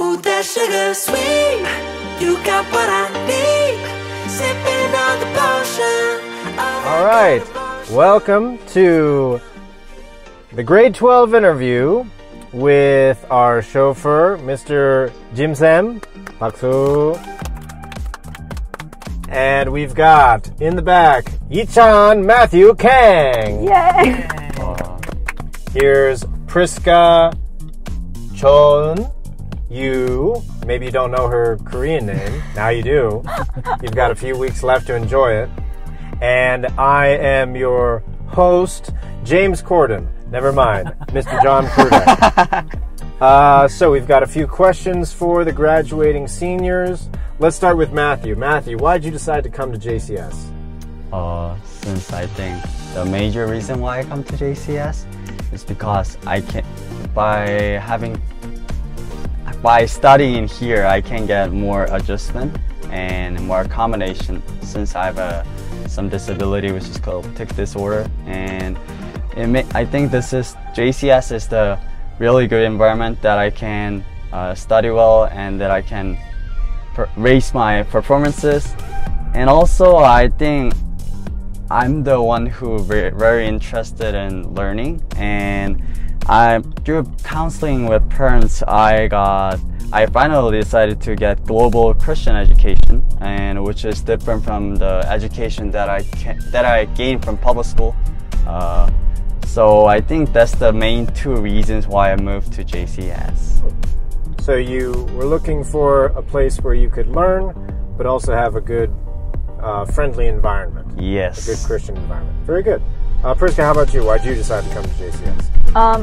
Ooh, that sugar sweet, you got what I need. Sipping on the potion. All right, welcome to the grade 12 interview with our chauffeur, Mr. Jim Sam. Paksu. And we've got, in the back, Yichan Matthew Kang. Yay! Here's Prisca Chon. Maybe you don't know her Korean name. Now you do. You've got a few weeks left to enjoy it. And I am your host, James Corden. Never mind, Mr. John Corden. So we've got a few questions for the graduating seniors. Let's start with Matthew. Matthew, why did you decide to come to JCS? Since I think the major reason why I come to JCS is because I can, by studying here, I can get more adjustment and more accommodation since I have some disability, which is called tic disorder. And I think this is JCS is the really good environment that I can study well and that I can raise my performances. And also, I think I'm the one who very interested in learning, and through counseling with parents, I finally decided to get global Christian education, and which is different from the education that I gained from public school. So I think that's the main two reasons why I moved to JCS. So you were looking for a place where you could learn, but also have a good friendly environment. Yes. A good Christian environment. Very good. Prisca, how about you? Why did you decide to come to JCS?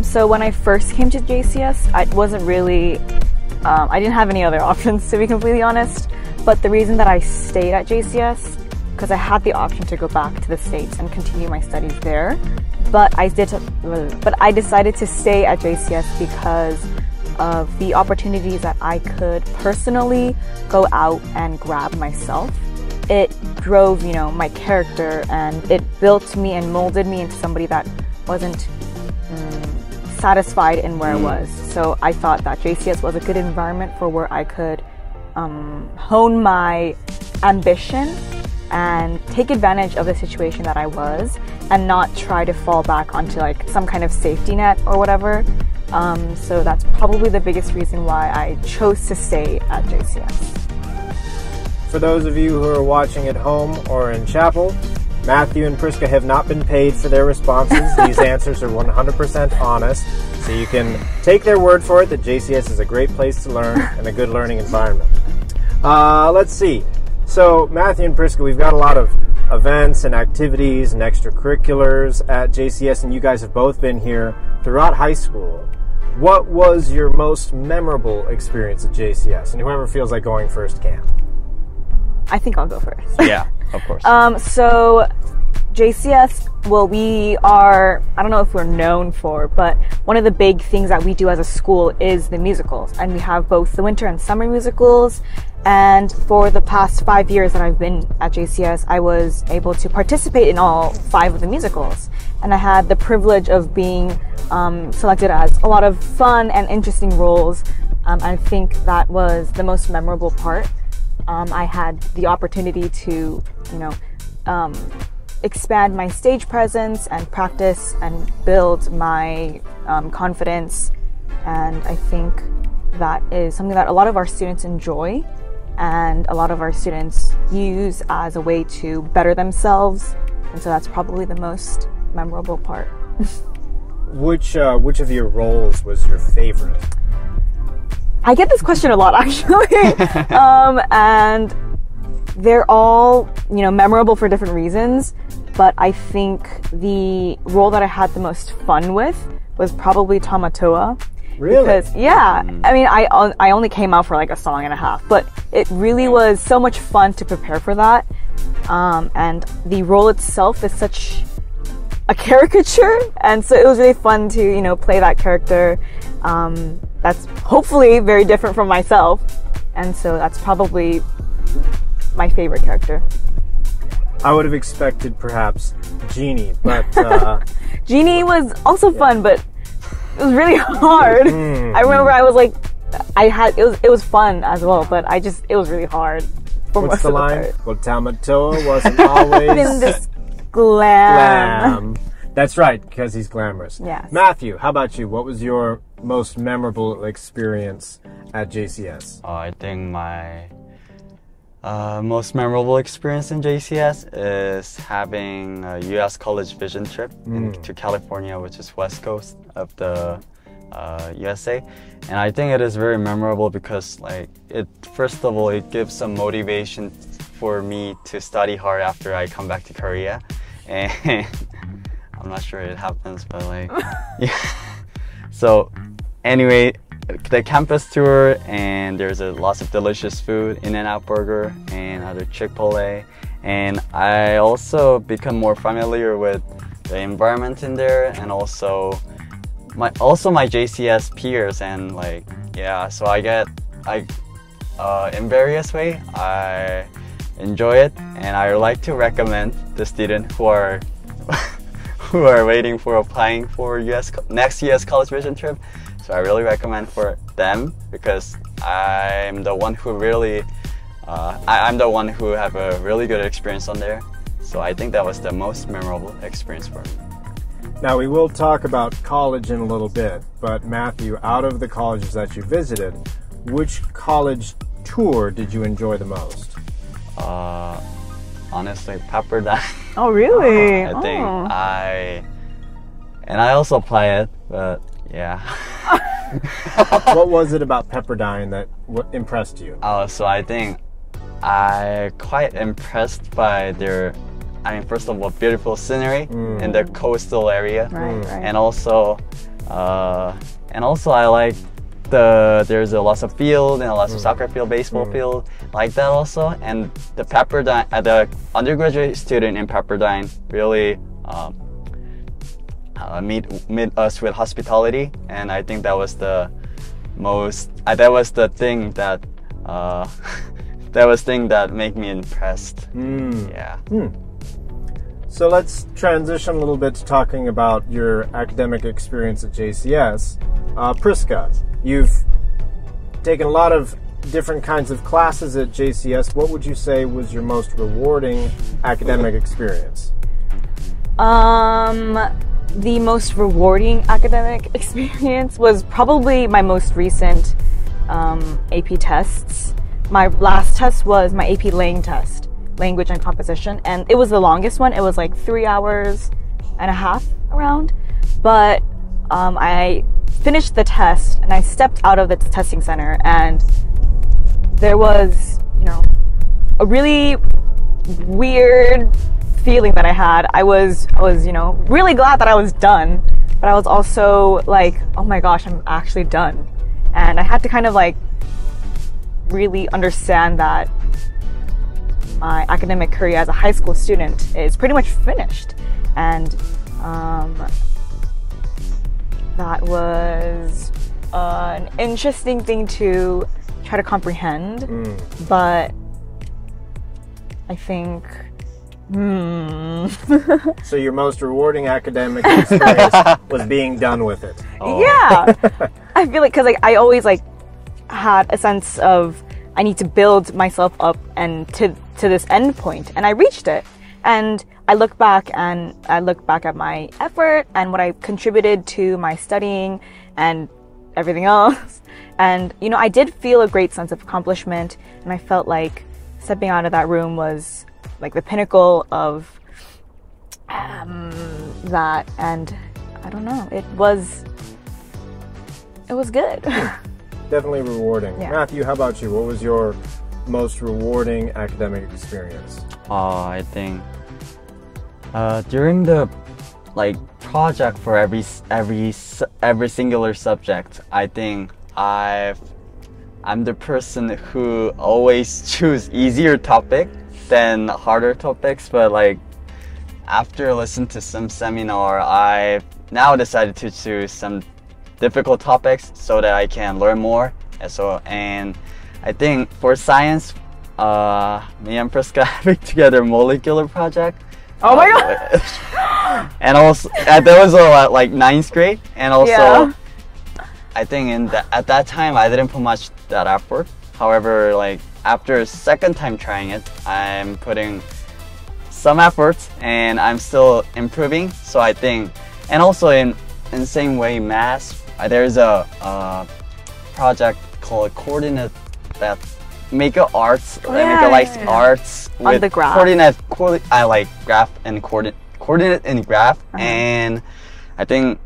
So when I first came to JCS, I wasn't really, I didn't have any other options, to be completely honest. But the reason that I stayed at JCS, because I had the option to go back to the States and continue my studies there. But I decided to stay at JCS because of the opportunities that I could personally go out and grab myself. It drove, you know, my character, and it built me and molded me into somebody that wasn't satisfied in where I was. So I thought that JCS was a good environment for where I could hone my ambition and take advantage of the situation that I was, and not try to fall back onto like some kind of safety net or whatever. So that's probably the biggest reason why I chose to stay at JCS. For those of you who are watching at home or in chapel, Matthew and Prisca have not been paid for their responses. These answers are 100% honest, so you can take their word for it that JCS is a great place to learn and a good learning environment. Let's see. So Matthew and Prisca, we've got a lot of events and activities and extracurriculars at JCS, and you guys have both been here throughout high school. What was your most memorable experience at JCS? And whoever feels like going first can. I think I'll go first. Yeah, of course. So JCS, well, we are, I don't know if we're known for, but one of the big things that we do as a school is the musicals. And we have both the winter and summer musicals. And for the past 5 years that I've been at JCS, I was able to participate in all 5 of the musicals. And I had the privilege of being selected as a lot of fun and interesting roles. I think that was the most memorable part. I had the opportunity to, you know, expand my stage presence and practice and build my confidence. And I think that is something that a lot of our students enjoy, and a lot of our students use as a way to better themselves. And so that's probably the most memorable part. Which of your roles was your favorite? I get this question a lot, actually, and they're all, you know, memorable for different reasons, but I think the role that I had the most fun with was probably Tamatoa. Really? Because, yeah, I mean, I only came out for like a song and a half, but it really was so much fun to prepare for that, and the role itself is such a caricature, and so it was really fun to, you know, play that character. That's hopefully very different from myself, and so that's probably my favorite character. I would have expected perhaps Jeannie, but Jeannie was also fun, but it was really hard. I remember I was like, it was fun as well, but it was really hard. For what's most the of line? The well, Tamatoa wasn't always in this glam. That's right, because he's glamorous. Yes. Matthew, how about you? What was your most memorable experience at JCS? I think my most memorable experience in JCS is having a U.S. college vision trip to California, which is west coast of the USA. And I think it is very memorable because, first of all, it gives some motivation for me to study hard after I come back to Korea. And I'm not sure it happens, but yeah. So anyway, the campus tour, and there's lots of delicious food, In-N-Out Burger and other Chick-fil-A. And I also become more familiar with the environment in there, and also my JCS peers, and so in various ways I enjoy it, and I would like to recommend the students who are waiting for applying for next US college vision trip. So I really recommend for them, because I'm the one who really I'm the one who have a really good experience on there. So I think that was the most memorable experience for me. Now, we will talk about college in a little bit, but Matthew, out of the colleges that you visited, which college tour did you enjoy the most? Honestly, Pepperdine. Oh, really? I think I also apply it, but yeah. What was it about Pepperdine that impressed you? So I think I quite impressed by first of all, beautiful scenery in the coastal area, right. And also I like there's a lots of field and lots of soccer field, baseball field, like that also. And the Pepperdine, the undergraduate student in Pepperdine really meet us with hospitality, and I think that was the most. That was the thing that. That was thing that made me impressed. Yeah. So let's transition a little bit to talking about your academic experience at JCS. Prisca, you've taken a lot of different kinds of classes at JCS. What would you say was your most rewarding academic experience? The most rewarding academic experience was probably my most recent AP tests. My last test was my AP Lang test, Language and Composition, and it was the longest one. It was 3.5 hours around, but I finished the test, and I stepped out of the testing center, and there was, a really weird feeling that I had. I was really glad that I was done, but I was also like, oh my gosh, I'm actually done. And I had to kind of really understand that my academic career as a high school student is pretty much finished, and that was an interesting thing to try to comprehend. But I think So your most rewarding academic experience was being done with it. Yeah. I feel because I always had a sense of I need to build myself up and to this end point, and I reached it, and I look back at my effort and what I contributed to my studying and everything else, and I did feel a great sense of accomplishment, and I felt like stepping out of that room was the pinnacle of that, and I don't know, it was good. Definitely rewarding. Yeah. Matthew, how about you? What was your most rewarding academic experience? I think during the project for every singular subject, I think I'm the person who always choose easier topic than harder topics. But after listening to some seminar, I now decided to choose some difficult topics so that I can learn more. And I think for science, me and Prisca having together molecular project. Oh my god! And also that was 9th grade, and also I think at that time I didn't put much that effort. However, like after a second time trying it, I'm putting some effort and I'm still improving. So I think, and also in the same way math, there's a project called coordinate that make a arts, arts with the graph. I like graph and coordinate and graph, and I think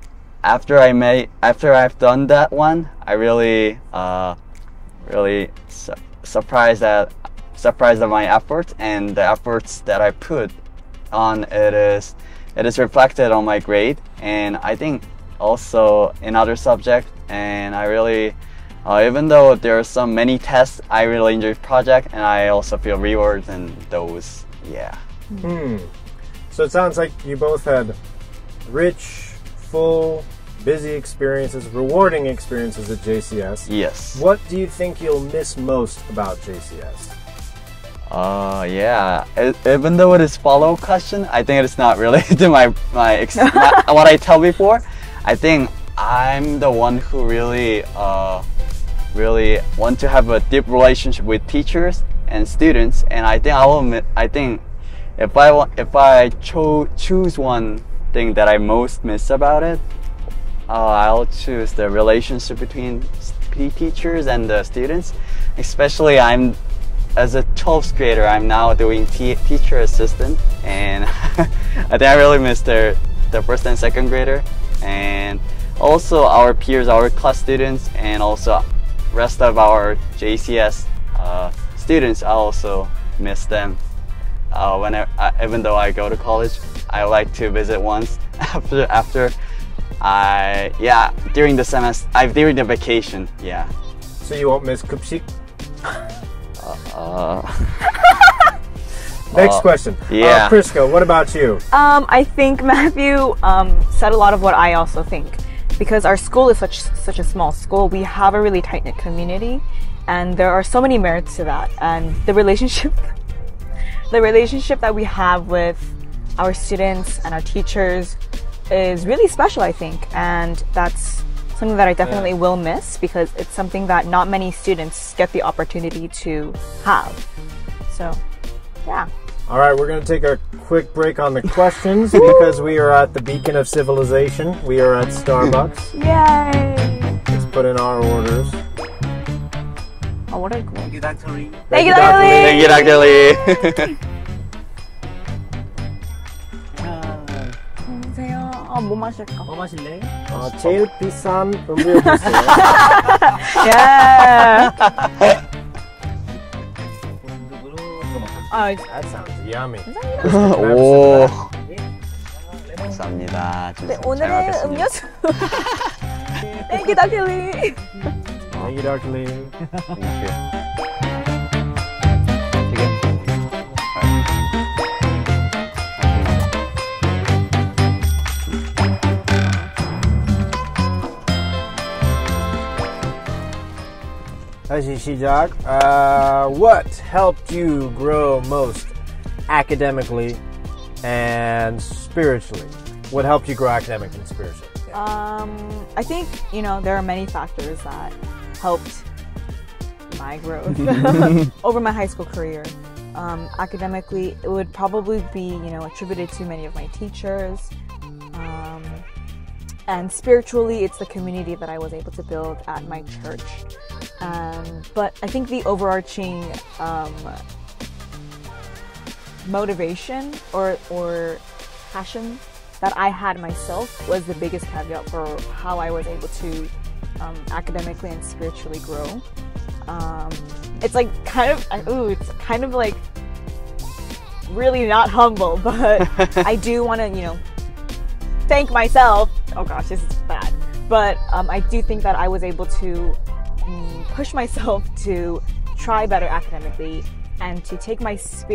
after I've done that one, I really really surprised at my effort, and the efforts that I put on it is reflected on my grade, and I think also in other subjects. And I really even though there are so many tests, I really enjoy the project, and I also feel rewarded in those. Yeah. Mm. So it sounds like you both had rich, full, busy experiences, rewarding experiences at JCS. Yes. What do you think you'll miss most about JCS? Yeah. Even though it is follow-up question, I think it's not related to what I tell before. I think I'm the one who really really want to have a deep relationship with teachers and students, and I think if I choose one thing that I most miss about it, I'll choose the relationship between teachers and the students. Especially as a 12th grader, I'm now doing teacher assistant, and I think I really miss the first and second grader, and also our peers, our class students, and also rest of our JCS students. I also miss them. Even though I go to college, I like to visit once during the semester, during the vacation. Yeah. So you won't miss Kupsik? Next question. Yeah. Prisca, what about you? I think Matthew said a lot of what I also think. Because our school is such a small school, we have a really tight-knit community, and there are so many merits to that. And the relationship that we have with our students and our teachers is really special, I think. And that's something that I definitely will miss, because it's something that not many students get the opportunity to have. So, yeah. All right, we're going to take a quick break on the questions because we are at the beacon of civilization. We are at Starbucks. Yay! Let's put in our orders. Oh, what a cool. Thank you, Dr. Lee. Thank you, Dr. Lee. Yeah. That sounds yummy. 오. 감사합니다. 네, 오늘의 음료수. Thank you, Dr. Lee. Thank you, Dr. Lee. Thank you. 다시 시작. What helped you grow most academically and spiritually? What helped you grow academically and spiritually? Yeah. I think, you know, there are many factors that helped my growth over my high school career. Academically, it would probably be, you know, attributed to many of my teachers. And spiritually, it's the community that I was able to build at my church. But I think the overarching motivation or passion that I had myself was the biggest caveat for how I was able to academically and spiritually grow. It's like kind of like really not humble, but I do want to, you know, thank myself. Oh gosh, this is bad. But I do think that I was able to push myself to try better academically and to take my faith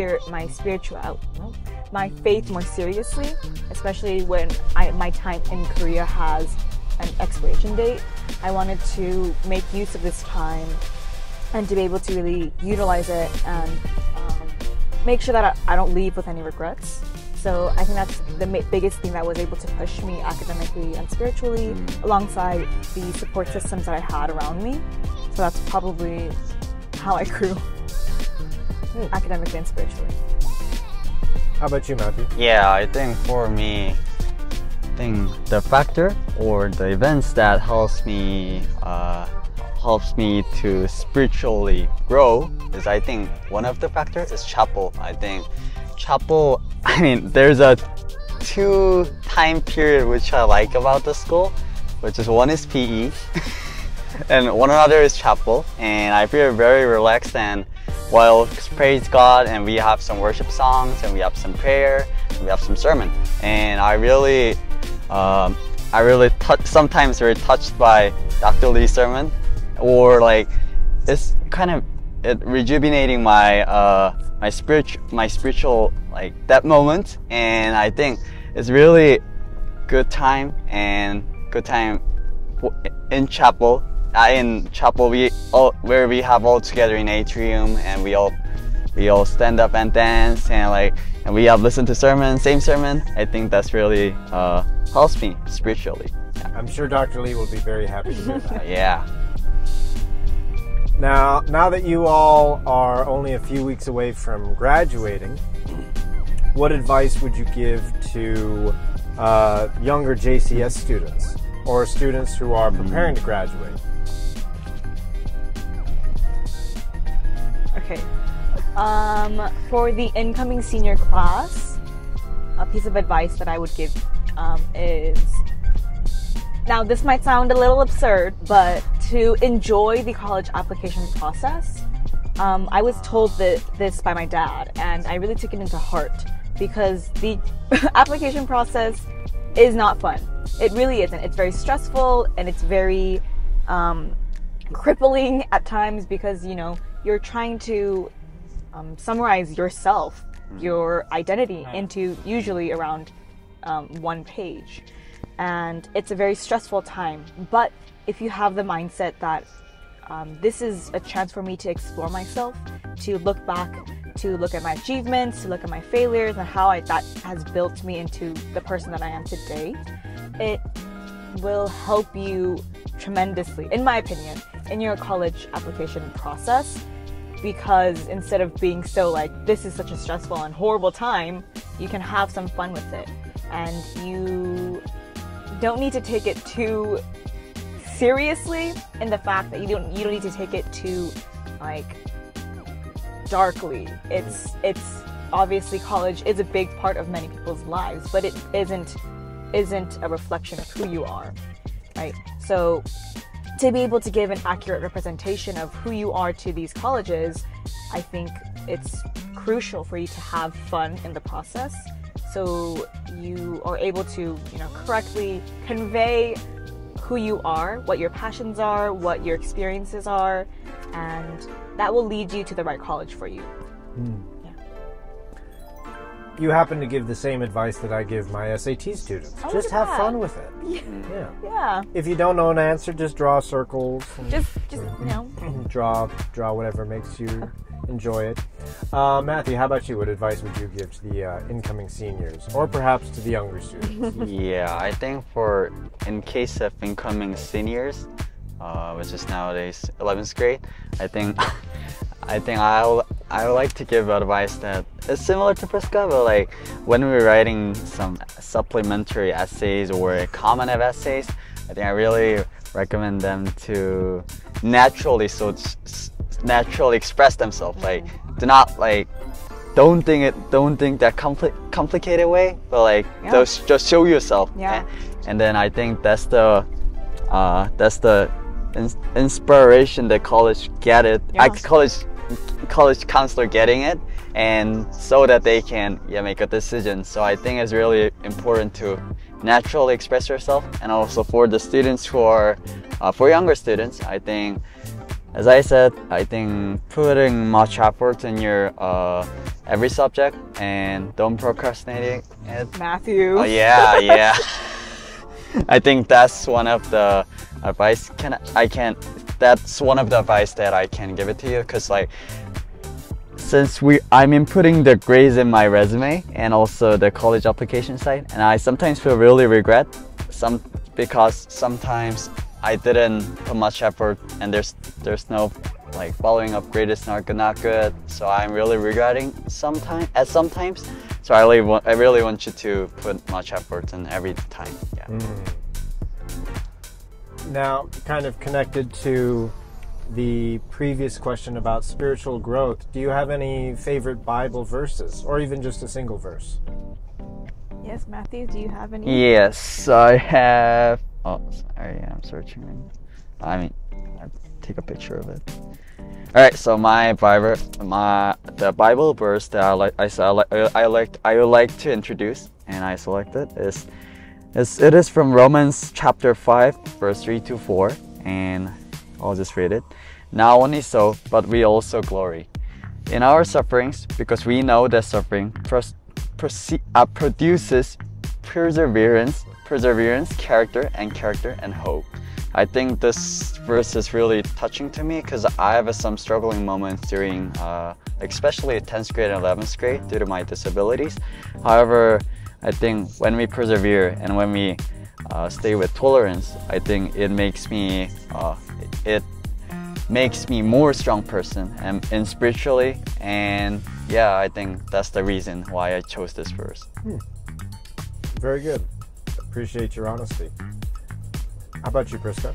more seriously, especially when my time in Korea has an expiration date. I wanted to make use of this time and to be able to really utilize it and make sure that I don't leave with any regrets. So I think that's the biggest thing that was able to push me academically and spiritually, alongside the support systems that I had around me. So that's probably how I grew academically and spiritually. How about you, Matthew? Yeah, I think for me, I think the factor or the events that helps me to spiritually grow is, I think one of the factors is chapel. I think chapel, I mean, there's a two time period which I like about the school, which is one is PE and one another is chapel, and I feel very relaxed and well, praise God, and we have some worship songs and we have some prayer and we have some sermon, and I really sometimes touched by Dr. Lee's sermon. Or like, it's kind of rejuvenating my spiritual like that moment, and I think it's really good time in chapel. Where we have all together in atrium, and we all stand up and dance, and we have listened to same sermon. I think that's really helps me spiritually. Yeah. I'm sure Dr. Lee will be very happy to hear that. Yeah. Now that you all are only a few weeks away from graduating, what advice would you give to younger JCS students or students who are preparing to graduate? Okay, for the incoming senior class, a piece of advice that I would give is, now this might sound a little absurd, but to enjoy the college application process. I was told this by my dad, and I really took it into heart, because the application process is not fun. It really isn't. It's very stressful, and it's very crippling at times, because you're trying to summarize yourself, your identity, into usually around one page. And it's a very stressful time, but if you have the mindset that this is a chance for me to explore myself, to look back, to look at my achievements, to look at my failures, and how that has built me into the person that I am today, it will help you tremendously, in my opinion, in your college application process, because instead of being so this is such a stressful and horrible time, you can have some fun with it, and you don't need to take it too seriously, in the fact that you don't need to take it too darkly. It's obviously, college is a big part of many people's lives, but it isn't a reflection of who you are, right? So to be able to give an accurate representation of who you are to these colleges, I think it's crucial for you to have fun in the process, so you are able to, correctly convey who you are, what your passions are, what your experiences are, and that will lead you to the right college for you. Yeah. You happen to give the same advice that I give my SAT students. Oh, just have fun with it. Yeah. Yeah. If you don't know an answer, just draw circles. Draw whatever makes you enjoy it. Matthew, how about you? What advice would you give to the incoming seniors, or perhaps to the younger students? Yeah, I think in case of incoming seniors, which is nowadays 11th grade, I think I would like to give advice that is similar to Prisca, but when we're writing some supplementary essays or common essays, I think I really recommend them to naturally express themselves. Do not don't think that complicated way, but just show yourself. Yeah. And then I think that's the inspiration that college get it. Yeah. College counselor getting it, and so that they can make a decision. So I think it's really important to naturally express yourself, and also for the students who are for younger students, I think, as I said, I think putting much effort in your every subject, and don't procrastinate it. Matthew. Yeah. I think that's one of the advice that's one of the advice that I can give it to you, because since I'm inputting the grades in my resume and also the college application site, and I sometimes feel really regret because sometimes I didn't put much effort and there's no like following up, grade is not good, so I'm really regretting sometimes. So I really want you to put much effort in every time. Yeah. Now, kind of connected to the previous question about spiritual growth, do you have any favorite Bible verses, or even just a single verse? Yes, Matthew, do you have any? Yes, I have. Oh, sorry, I'm searching. I mean, I'll take a picture of it. All right, so the Bible verse that I would like to introduce, and I selected it is from Romans chapter 5, verse 3 to 4, and I'll just read it. Not only so, but we also glory in our sufferings, because we know that suffering produces perseverance, character, and hope. I think this verse is really touching to me because I have some struggling moments during, especially 10th grade and 11th grade due to my disabilities. However, I think when we persevere and when we stay with tolerance, I think it makes me more strong person and spiritually, and yeah, I think that's the reason why I chose this verse. Very good. Appreciate your honesty. How about you, Prisca?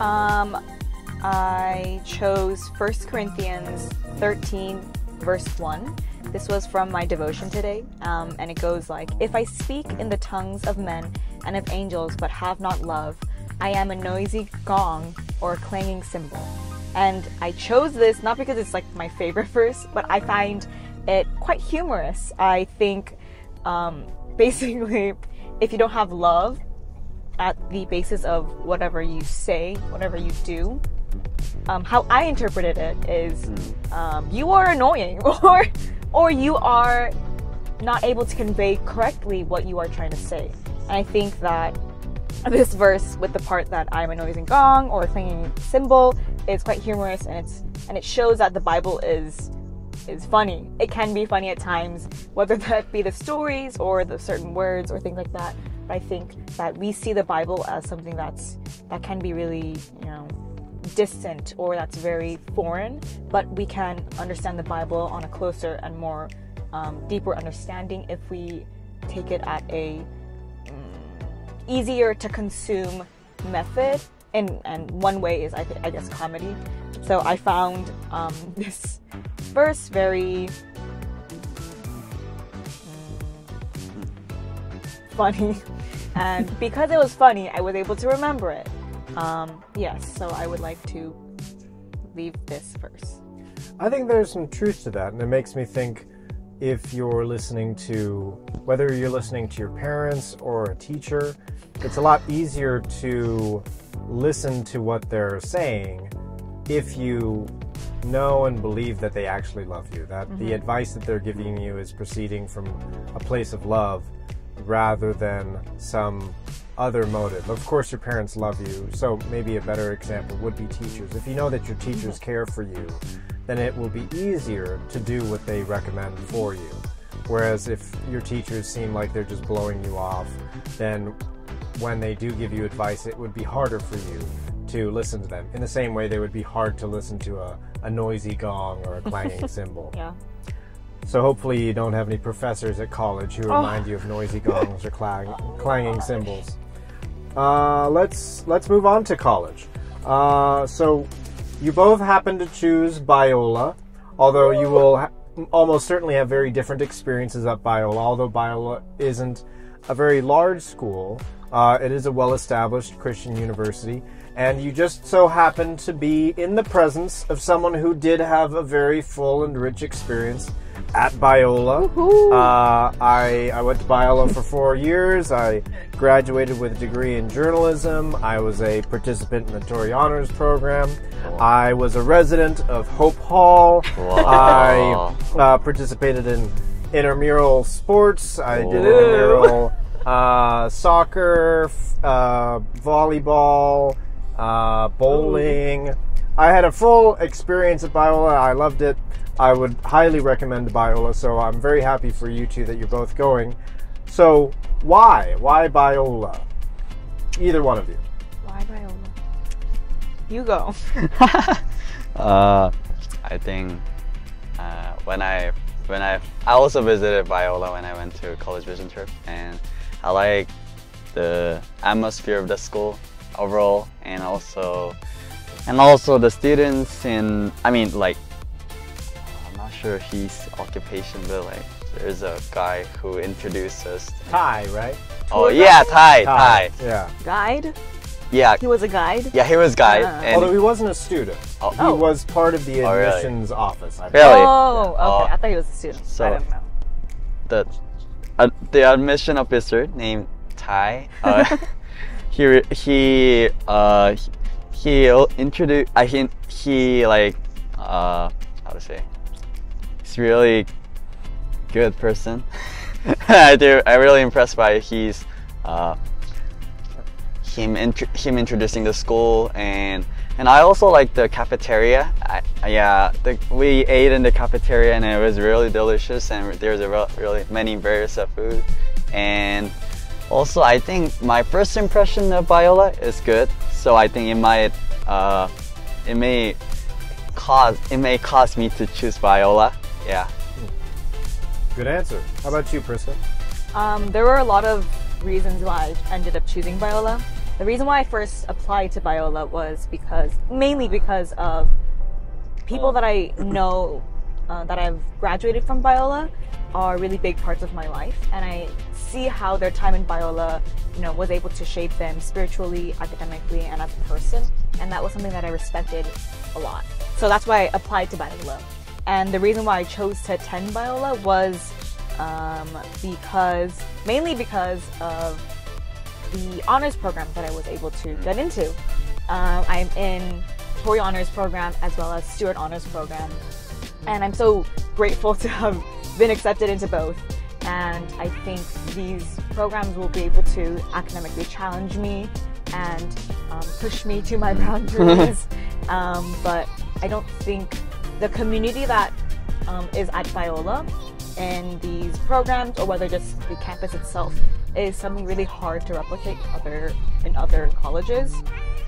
I chose 1 Corinthians 13, verse 1. This was from my devotion today, and it goes like, "If I speak in the tongues of men and of angels but have not love, I am a noisy gong or a clanging cymbal." And I chose this not because it's like my favorite verse, but I find it quite humorous. I think basically if you don't have love at the basis of whatever you say, whatever you do, how I interpreted it is you are annoying or you are not able to convey correctly what you are trying to say. And I think that this verse, with the part that I'm a noisy gong or a clanging cymbal, is quite humorous, and it shows that the Bible is funny. It can be funny at times, whether that be the stories or the certain words or things like that. But I think that we see the Bible as something that can be really, you know, distant or that's very foreign, but we can understand the Bible on a closer and more deeper understanding if we take it at a easier to consume method, and one way is I guess comedy. So I found this verse very funny, and because it was funny I was able to remember it. Yes, so I would like to leave this verse. I think there's some truth to that, and it makes me think, if you're listening to, whether you're listening to your parents or a teacher, it's a lot easier to listen to what they're saying if you know and believe that they actually love you, that the advice that they're giving you is proceeding from a place of love rather than some other motive. Of course, your parents love you, so maybe a better example would be teachers. If you know that your teachers care for you, then it will be easier to do what they recommend for you. Whereas if your teachers seem like they're just blowing you off, then when they do give you advice, it would be harder for you to listen to them. In the same way, they would be hard to listen to a noisy gong or a clanging cymbal. Yeah. So hopefully you don't have any professors at college who remind you of noisy gongs or clanging cymbals. Let's move on to college. So you both happen to choose Biola, although you will almost certainly have very different experiences at Biola. Although Biola isn't a very large school, it is a well-established Christian university, and you just so happen to be in the presence of someone who did have a very full and rich experience at Biola. I went to Biola for 4 years. I graduated with a degree in journalism. I was a participant in the Torrey Honors Program. I was a resident of Hope Hall. I participated in intramural sports. I did intramural soccer, volleyball, bowling. I had a full experience at Biola. I loved it. I would highly recommend Biola, so I'm very happy for you two that you're both going. So why? Why Biola? Either one of you. Why Biola? You go. I think when I also visited Biola when I went to a college vision trip, and I like the atmosphere of the school overall, and also the students, and I mean, like, I'm not sure his occupation, but like there's a guy who introduced us. Thai, right? Oh yeah, Thai. Yeah. Guide? Yeah. He was a guide? Yeah, he was guide. And although he wasn't a student. Oh. He was part of the admissions office. I really? Oh, yeah. Okay. I thought he was a student. So I don't know. The admission officer named Thai, he's a really good person. I'm really impressed by him introducing the school, and I also like the cafeteria. We ate in the cafeteria and it was really delicious, and there's really many various food. And also, I think my first impression of Biola is good, so I think it may cause me to choose Biola. Yeah. Good answer. How about you, Prisca? There were a lot of reasons why I ended up choosing Biola. The reason why I first applied to Biola was mainly because of people that I know that I've graduated from Biola are really big parts of my life, and I see how their time in Biola, you know, was able to shape them spiritually, academically, and as a person, and that was something that I respected a lot. So that's why I applied to Biola. And the reason why I chose to attend Biola was mainly because of the honors program that I was able to get into. I'm in Torrey Honors Program as well as Stewart Honors Program, and I'm so grateful to have been accepted into both. And I think these programs will be able to academically challenge me and push me to my boundaries. But I don't think the community that is at Biola in these programs, or whether just the campus itself, is something really hard to replicate in other colleges.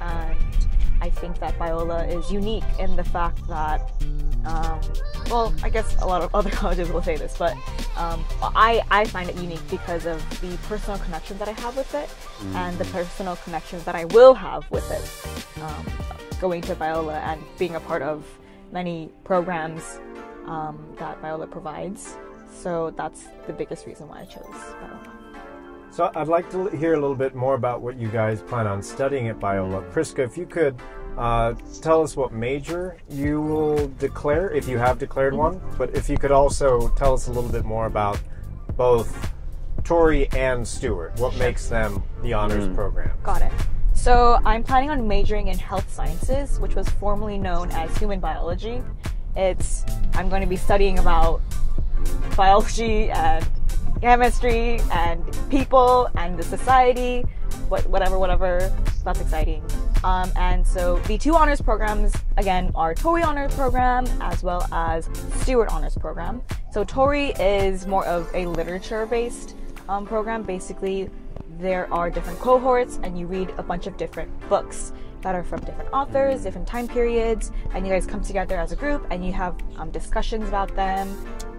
And I think that Biola is unique in the fact that, well, I guess a lot of other colleges will say this, but I find it unique because of the personal connection that I have with it, and the personal connections that I will have with it, going to Biola and being a part of many programs that Biola provides. So that's the biggest reason why I chose Biola. So I'd like to hear a little bit more about what you guys plan on studying at Biola. Prisca, if you could tell us what major you will declare, if you have declared one, but if you could also tell us a little bit more about both Torrey and Stewart, what makes them the honors program. Got it. So I'm planning on majoring in health sciences, which was formerly known as human biology. I'm going to be studying about biology and chemistry and people and the society, whatever. That's exciting. And so the two honors programs, again, are Torrey Honors Program as well as Stewart Honors Program. So Torrey is more of a literature-based program. Basically, there are different cohorts and you read a bunch of different books that are from different authors, different time periods, and you guys come together as a group and you have discussions about them.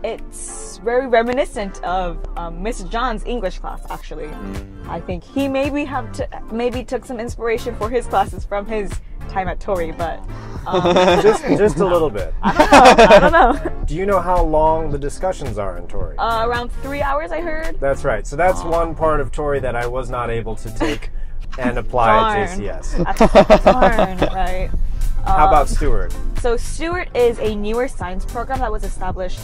It's very reminiscent of Mr. John's English class, actually. I think he maybe took some inspiration for his classes from his time at Torrey, but just a little bit. I don't know. Do you know how long the discussions are in Torrey? Around 3 hours, I heard. That's right. So that's one part of Torrey that I was not able to take and apply at JCS. Darn, right. How about Stewart? So Stewart is a newer science program that was established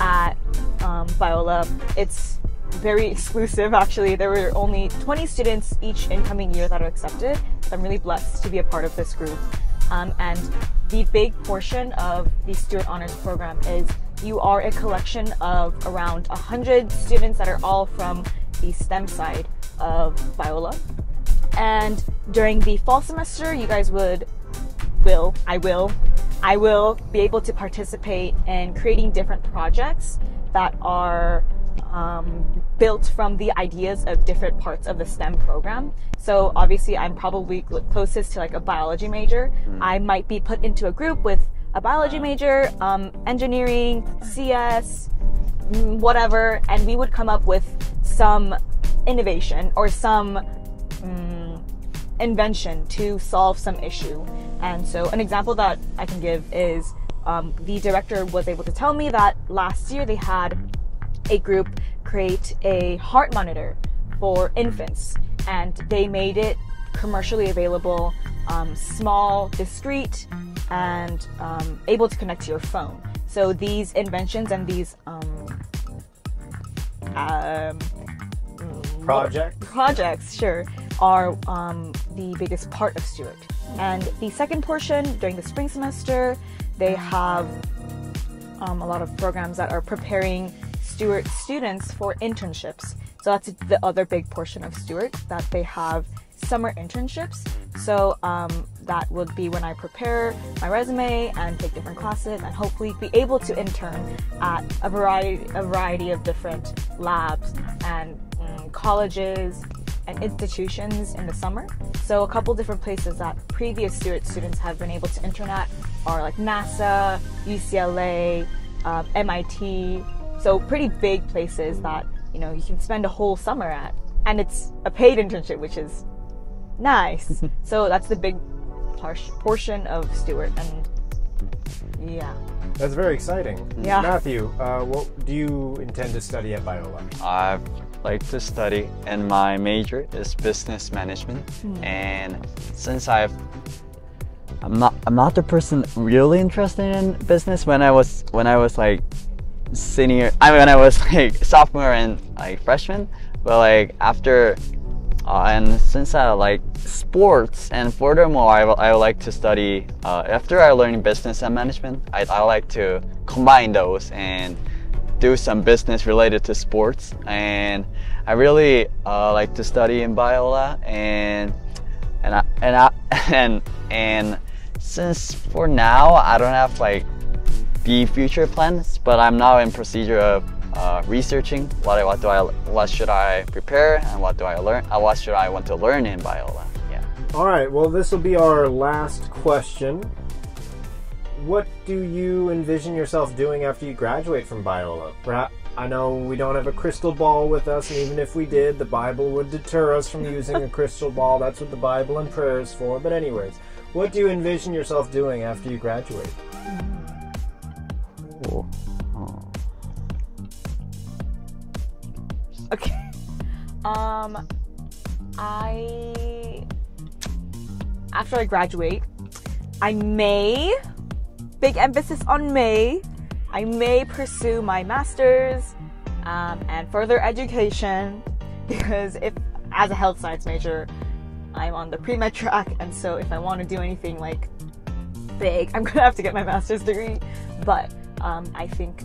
at Biola. It's very exclusive, actually. There were only 20 students each incoming year that are accepted. So I'm really blessed to be a part of this group. And the big portion of the Stewart Honors Program is you are a collection of around 100 students that are all from the STEM side of Biola. And during the fall semester, you guys would I will be able to participate in creating different projects that are built from the ideas of different parts of the STEM program. So obviously I'm probably closest to like a biology major. I might be put into a group with a biology major, engineering, CS, whatever, and we would come up with some innovation or some invention to solve some issue. And so an example that I can give is the director was able to tell me that last year they had a group create a heart monitor for infants, and they made it commercially available, small, discreet, and able to connect to your phone. So these inventions and these projects sure are the biggest part of Stewart. And the second portion, during the spring semester, they have a lot of programs that are preparing Stewart students for internships. So that's the other big portion of Stewart, that they have summer internships. So that would be when I prepare my resume and take different classes and hopefully be able to intern at a variety of different labs and colleges and institutions in the summer. So a couple different places that previous Stewart students have been able to intern at are like NASA, UCLA, MIT. So pretty big places that, you know, you can spend a whole summer at. And it's a paid internship, which is nice. So that's the big portion of Stewart, and yeah. That's very exciting. Yeah. Matthew, what do you intend to study at Biola? I like to study, and my major is business management. And since I'm not the person really interested in business. When I was like senior, when I was like sophomore and like freshman, but like after and since I like sports, and furthermore I like to study after I learned business and management, I like to combine those and do some business related to sports. And I really like to study in Biola, and since for now I don't have like the future plans, but I'm now in procedure of researching what should I prepare and what do I learn, what should I want to learn in Biola. Yeah. All right. Well, this will be our last question. What do you envision yourself doing after you graduate from Biola? I know we don't have a crystal ball with us, and even if we did, the Bible would deter us from using a crystal ball. That's what the Bible and prayer is for. But anyways, what do you envision yourself doing after you graduate? Cool. Okay. After I graduate, I may, big emphasis on may, I may pursue my master's and further education, because if, as a health science major, I'm on the pre-med track, and so if I want to do anything like big, I'm gonna have to get my master's degree. But I think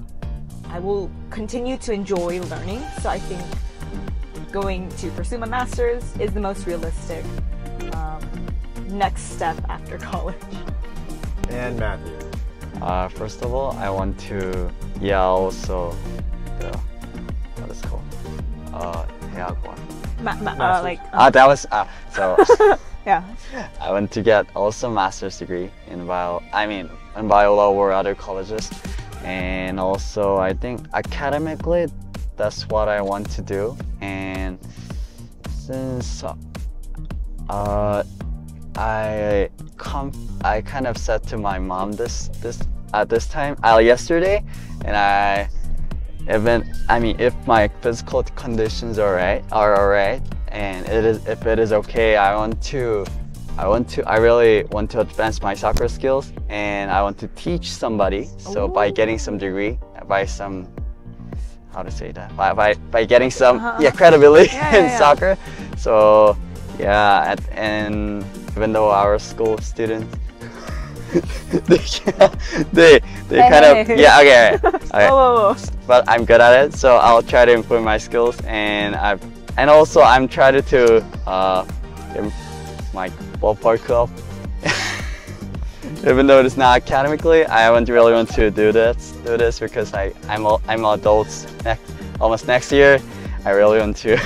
I will continue to enjoy learning, so I think going to pursue my master's is the most realistic next step after college. And Matthew? First of all, I want to, yeah, also what is it called? Yeah. I want to get also master's degree in Biola or other colleges. And also, I think academically, that's what I want to do. And since I kind of said to my mom yesterday, and if my physical conditions are alright, and if it is okay, I really want to advance my soccer skills, and I want to teach somebody. So ooh, by getting some degree, by getting some credibility in soccer. So yeah, and even though our school students but I'm good at it, so I'll try to improve my skills, and also I'm trying to my ballpark club Even though it is not academically, I wouldn't really want to do this because I'm an adult almost next year. I really want to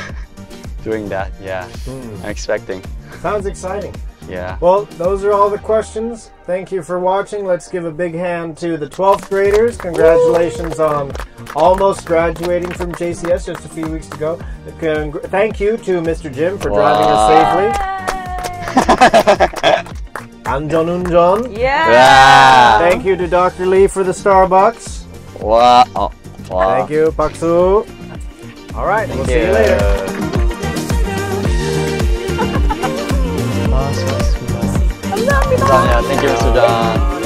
doing that. Yeah, I'm expecting. Sounds exciting. Yeah. Well, those are all the questions. Thank you for watching. Let's give a big hand to the 12th graders. Congratulations on almost graduating from JCS just a few weeks ago. Thank you to Mr. Jim for driving us safely. I'm Jon. Yeah. Thank you to Dr. Lee for the Starbucks. Wow. Oh, wow. Thank you, Paksu. All right, we'll see you later. Thank you, Mr. Jon.